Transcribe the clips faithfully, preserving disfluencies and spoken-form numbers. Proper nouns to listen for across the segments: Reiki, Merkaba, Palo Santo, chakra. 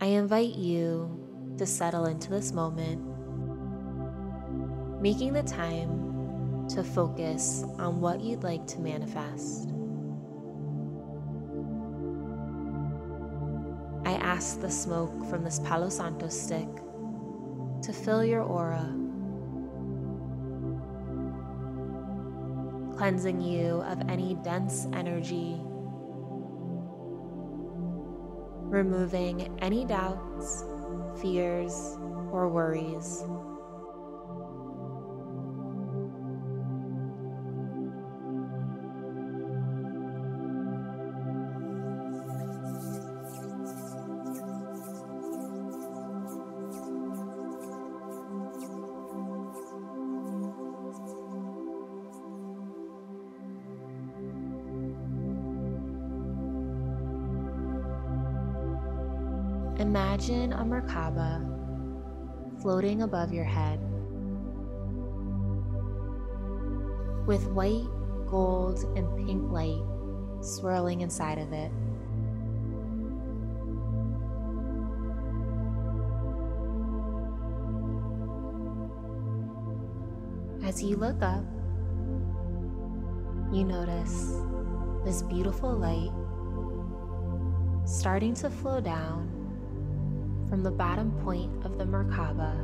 I invite you to settle into this moment, making the time to focus on what you'd like to manifest. I ask the smoke from this Palo Santo stick to fill your aura, cleansing you of any dense energy, removing any doubts, fears, or worries. Imagine a Merkaba floating above your head with white, gold, and pink light swirling inside of it. As you look up, you notice this beautiful light starting to flow down from the bottom point of the Merkaba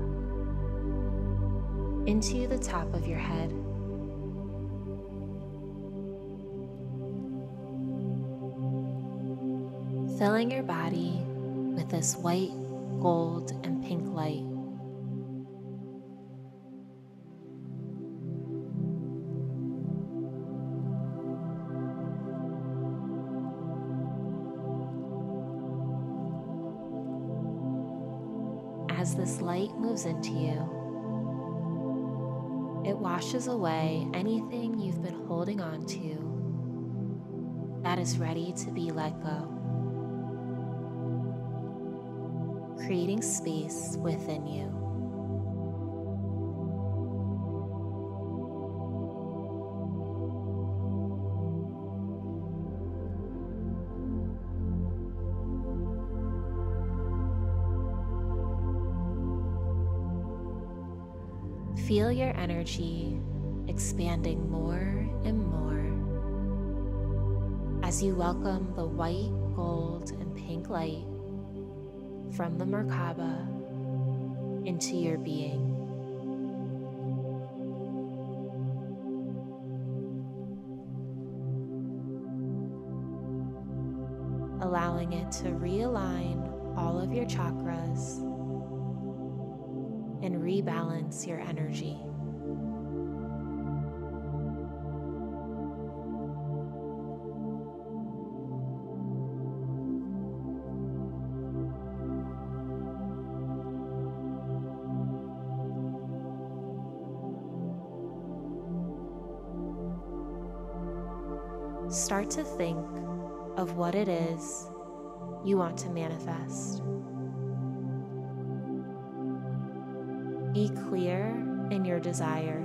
into the top of your head. Filling your body with this white, gold, and pink light. As this light moves into you, it washes away anything you've been holding on to that is ready to be let go, creating space within you. Feel your energy expanding more and more as you welcome the white, gold, and pink light from the Merkaba into your being. Allowing it to realign all of your chakras and rebalance your energy. Start to think of what it is you want to manifest. Be clear in your desire.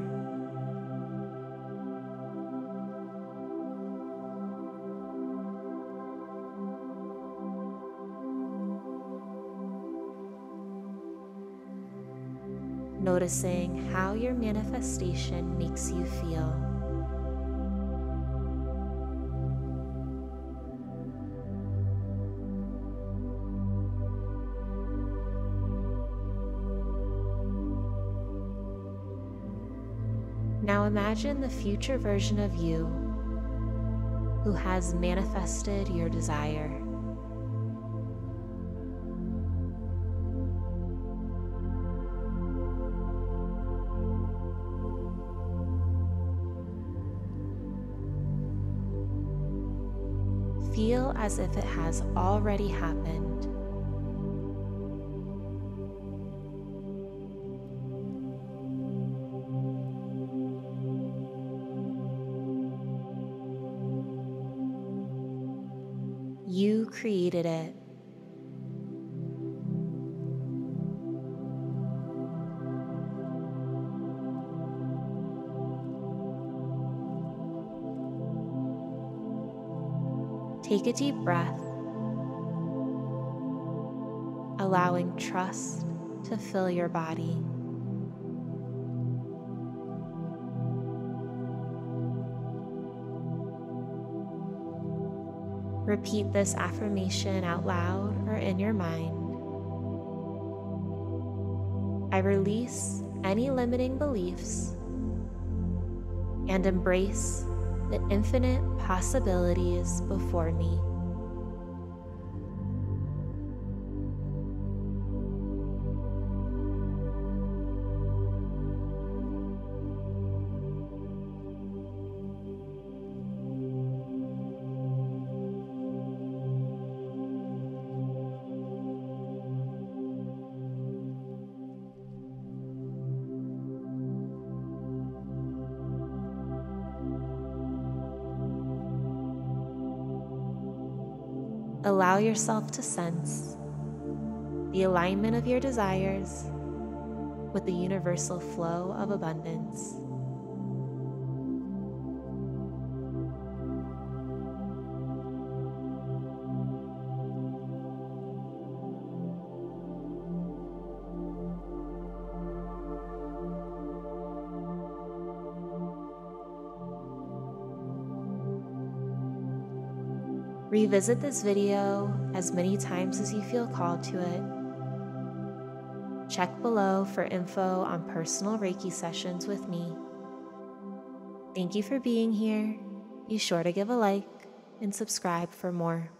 Noticing how your manifestation makes you feel. Now imagine the future version of you who has manifested your desire. Feel as if it has already happened. You created it. Take a deep breath allowing trust to fill your body. Repeat this affirmation out loud or in your mind. I release any limiting beliefs and embrace the infinite possibilities before me. Allow yourself to sense the alignment of your desires with the universal flow of abundance. Revisit this video as many times as you feel called to it. Check below for info on personal Reiki sessions with me. Thank you for being here. Be sure to give a like and subscribe for more.